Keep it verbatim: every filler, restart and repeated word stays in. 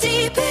deep.